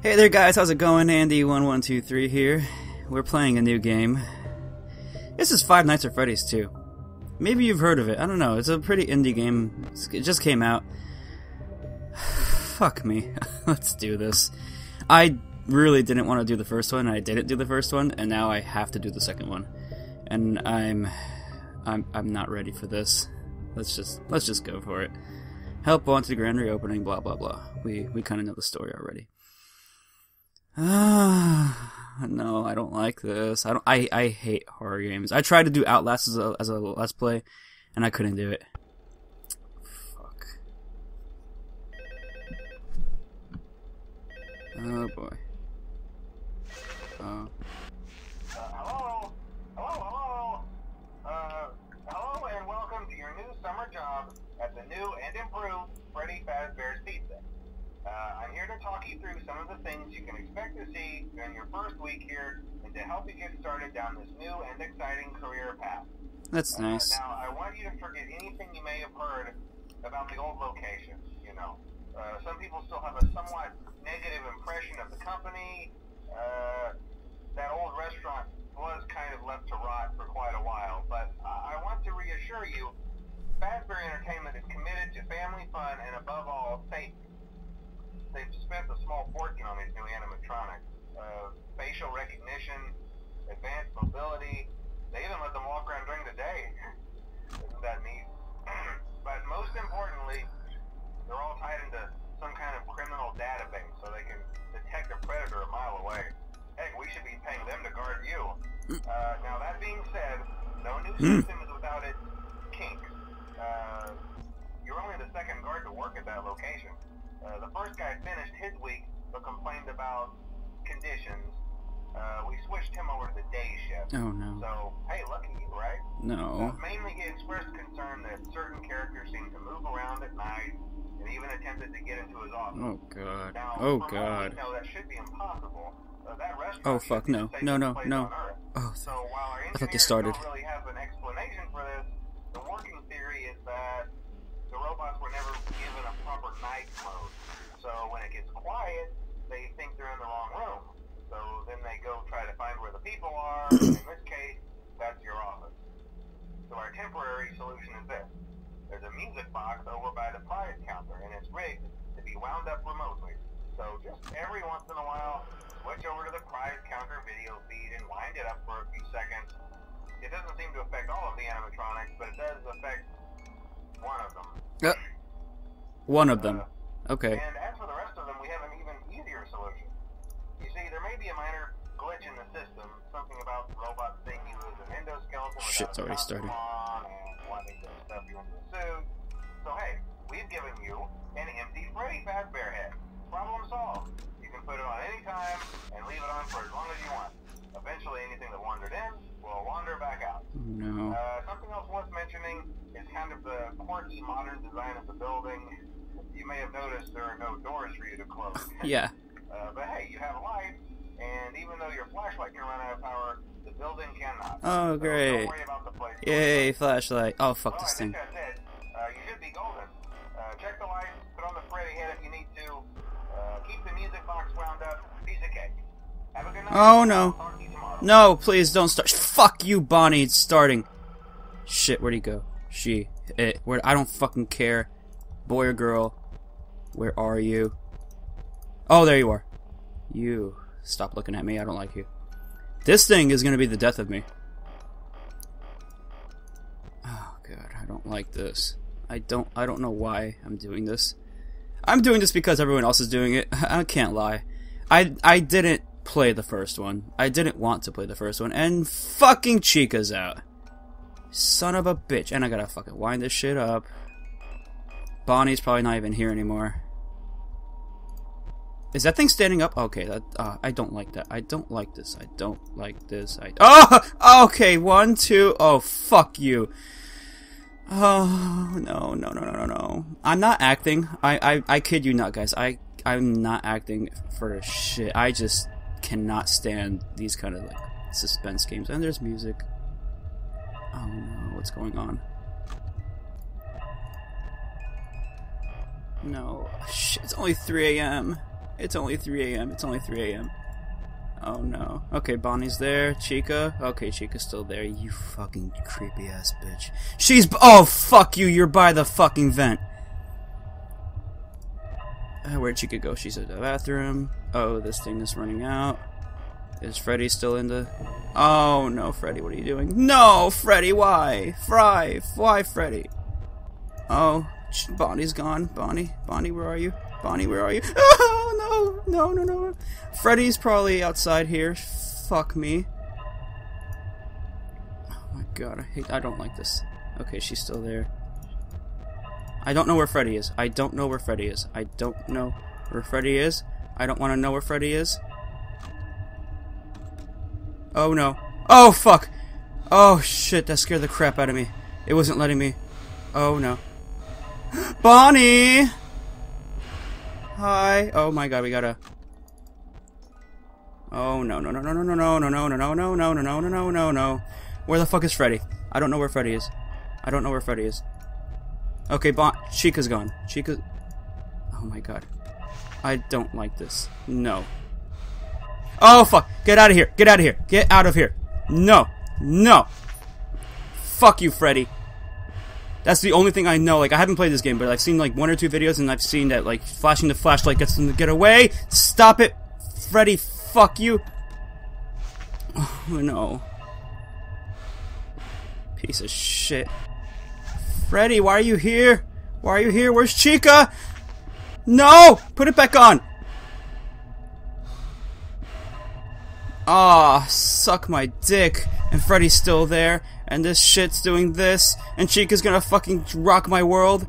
Hey there guys, how's it going? Andy1123 here. We're playing a new game. This is Five Nights at Freddy's 2. Maybe you've heard of it, I don't know. It's a pretty indie game. It just came out. Fuck me. Let's do this. I really didn't want to do the first one, and I didn't do the first one, and now I have to do the second one. And I'm not ready for this. Let's just go for it. Help wanted grand reopening, blah blah blah. We kind of know the story already. No, I don't like this. I hate horror games. I tried to do Outlast as a let's play, and I couldn't do it. Fuck. Oh boy. Oh. Hello. Hello. Hello, and welcome to your new summer job at the new and improved Freddy Fazbear's Pizza. I'm here to talk you through some of the things you can expect to see during your first week here and to help you get started down this new and exciting career path. That's nice. Now, I want you to forget anything you may have heard about the old locations, you know. Some people still have a somewhat negative impression of the company. That old restaurant was kind of left to rot for quite a while, but I want to reassure you, Fazbear Entertainment is committed to family fun and, above all, safety. They've spent a small fortune on these new animatronics. Facial recognition, advanced mobility. They even let them walk around during the day. Isn't that neat? But most importantly, they're all tied into some kind of criminal database so they can detect a predator a mile away. Heck, we should be paying them to guard you. Now, that being said, no new system is without its kinks. You're only the second guard to work at that location. The first guy finished his week, but complained about conditions. We switched him over to the day shift. Oh, no. So, hey, lucky you, right? No. Mainly he expressed concern that certain characters seemed to move around at night and even attempted to get into his office. Oh, God. Now, oh, God. No, that should be impossible. That restaurant oh, fuck, no. No, no, no. Oh, so, while our I thought they started. Don't really have an explanation for this, the working theory is that the robots were never given a proper night mode, so when it gets quiet, they think they're in the wrong room. So then they go try to find where the people are, and in this case, that's your office. So our temporary solution is this. There's a music box over by the prize counter, and it's rigged to be wound up remotely. So just every once in a while, switch over to the prize counter video feed and wind it up for a few seconds. It doesn't seem to affect all of the animatronics, but it does affect one of them. One of them. Okay. And as for the rest of them, we have an even easier solution. You see, there may be a minor glitch in the system, something about the robot thing you as an endoskeleton. Shit's already started. So hey, we've given you an empty Freddy Fazbear head. Problem solved. You can put it on any time and leave it on for as long as you want. Eventually, anything that wandered in will wander back out. No. Something else worth mentioning is kind of the quirky modern design of the building. You may have noticed there are no doors for you to close. Yeah. But hey, you have lights, and even though your flashlight can run out of power, the building cannot. Oh, great. So don't worry about the place. Yay, flashlight. Oh, fuck well, this thing. I think that's it. You should be golden. Check the lights, put on the Freddy head if you need to. Keep the music box wound up. Piece of cake. Have a good night. Oh, no. No, please don't start. Fuck you, Bonnie. It's starting. Shit, where'd he go? She. It. Where? I don't fucking care. Boy or girl. Where are you? Oh, there you are. You. Stop looking at me. I don't like you. This thing is gonna be the death of me. Oh, God. I don't like this. I don't know why I'm doing this. I'm doing this because everyone else is doing it. I can't lie. I didn't play the first one. I didn't want to play the first one, and fucking Chica's out. Son of a bitch. And I gotta fucking wind this shit up. Bonnie's probably not even here anymore. Is that thing standing up? Okay, that I don't like that. I don't like this. I don't like this. Oh, okay, 1, 2. Oh, fuck you. Oh, no, no, no, no, no, no. I'm not acting. I kid you not, guys. I'm not acting for shit. I just cannot stand these kind of like suspense games. And there's music. Oh no, what's going on? No, shit, it's only 3 AM. It's only 3 a.m. It's only 3 a.m. Oh no. Okay, Bonnie's there. Chica. Okay, Chica's still there. You fucking creepy ass bitch. She's. Oh, fuck you. You're by the fucking vent. Where'd Chica go? She's at the bathroom. Oh, this thing is running out. Is Freddy still in the. Oh no, Freddy, what are you doing? No, Freddy, why? Why, Freddy? Oh, Bonnie's gone. Bonnie, where are you? Oh, no. Freddy's probably outside here. Fuck me. Oh my god, I don't like this. Okay, she's still there. I don't know where Freddy is. I don't want to know where Freddy is. Oh no. Oh fuck! Oh shit, that scared the crap out of me. It wasn't letting me. Oh no. Bonnie! Hi. Oh my god, we gotta. Oh no. Where the fuck is Freddy? I don't know where Freddy is. Okay, Chica's gone. Oh my god. I don't like this. No. Oh fuck! Get out of here! Get out of here! No! No! Fuck you, Freddy! That's the only thing I know. Like, I haven't played this game, but I've seen like one or two videos, and I've seen that like flashing the flashlight gets them to get away. Stop it, Freddy! Fuck you! Oh no! Piece of shit! Freddy, why are you here? Where's Chica? No! Put it back on! Ah, suck my dick. And Freddy's still there. And this shit's doing this. And Chica's gonna fucking rock my world.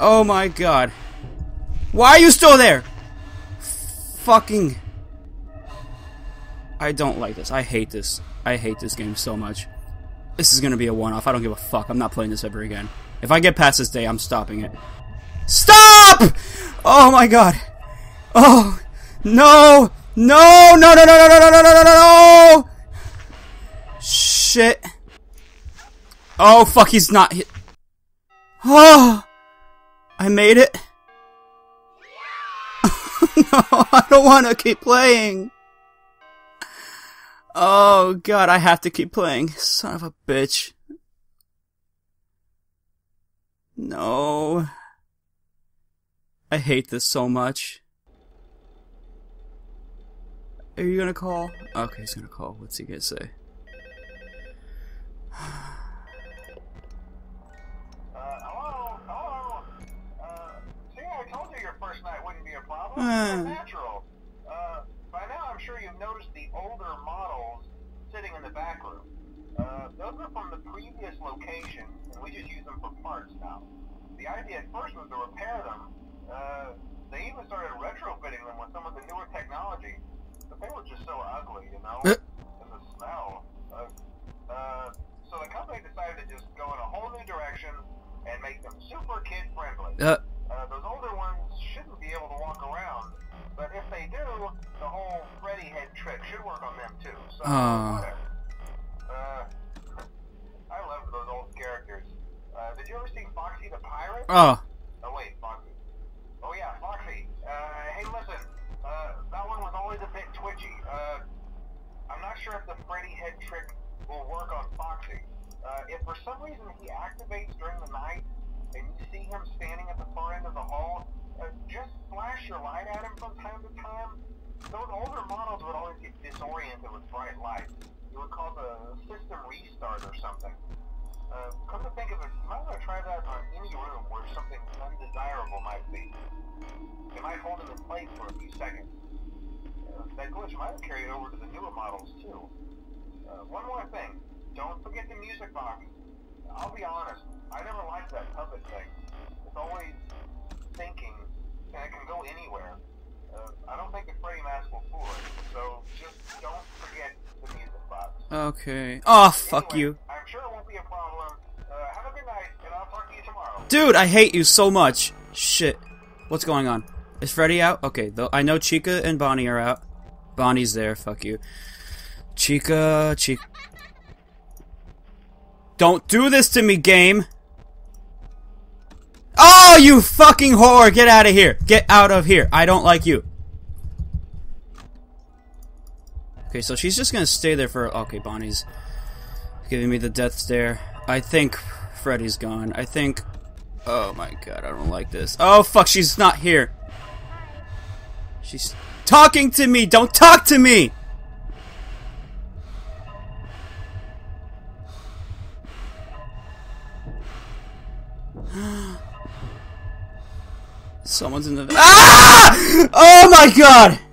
Oh my god. Why are you still there? Fucking. I don't like this. I hate this. I hate this game so much. This is gonna be a one-off. I don't give a fuck. I'm not playing this ever again. If I get past this day, I'm stopping it. Stop! Oh my god. Oh. No! No! Shit. Oh, fuck, he's not hit. Oh! I made it. No, I don't want to keep playing. Oh, God, I have to keep playing. Son of a bitch. No. I hate this so much. Are you gonna call? Okay, he's gonna call. What's he gonna say? Hello? See, I told you your first night wouldn't be a problem. It's natural. By now I'm sure you've noticed the older models sitting in the back room. Those are from the previous location, and we just use them for parts now. The idea at first was to repair them. They even started retrofitting them with some of the newer technology. But they were just so ugly, you know, and the smell. So the company decided to just go in a whole new direction and make them super kid-friendly. Those older ones shouldn't be able to walk around, but if they do, the whole Freddy head trick should work on them too. So whatever. I love those old characters. Did you ever see Foxy the Pirate? Oh wait, Foxy. Oh yeah, Foxy. Hey, listen. That one was always a bit twitchy. I'm not sure if the Freddy head trick will work on Foxy. If for some reason he activates during the night and you see him standing at the far end of the hall, just flash your light at him from time to time. Those older models would always get disoriented with bright lights. It would cause a system restart or something. Come to think of it, you might want to try that on any room where something undesirable might be. It might hold them in place for a few seconds. That glitch might have carried over to the newer models, too. One more thing. Don't forget the music box. I'll be honest, I never liked that puppet thing. It's always thinking, and it can go anywhere. I don't think the Freddy mask will fool it, so just don't forget the music box. Okay. Oh, fuck you. I'm sure it won't be a problem. Have a good night, and I'll talk to you tomorrow. Dude, I hate you so much. Shit. What's going on? Is Freddy out? Okay, though I know Chica and Bonnie are out. Bonnie's there, fuck you. Chica. Don't do this to me, game! Oh, you fucking whore! Get out of here! Get out of here! I don't like you. Okay, so she's just gonna stay there for... Okay, Bonnie's giving me the death stare. I think Freddy's gone. I think... Oh my god, I don't like this. Oh fuck, she's not here. She's talking to me! Don't talk to me! Someone's in the... Ah! Oh my god!